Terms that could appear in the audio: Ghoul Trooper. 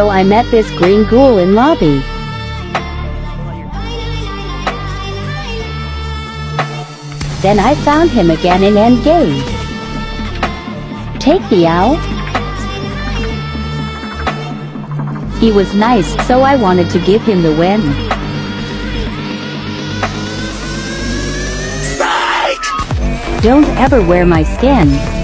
So I met this green ghoul in lobby. Then I found him again in endgame. Take the owl. He was nice, so I wanted to give him the win. Psych! Don't ever wear my skin.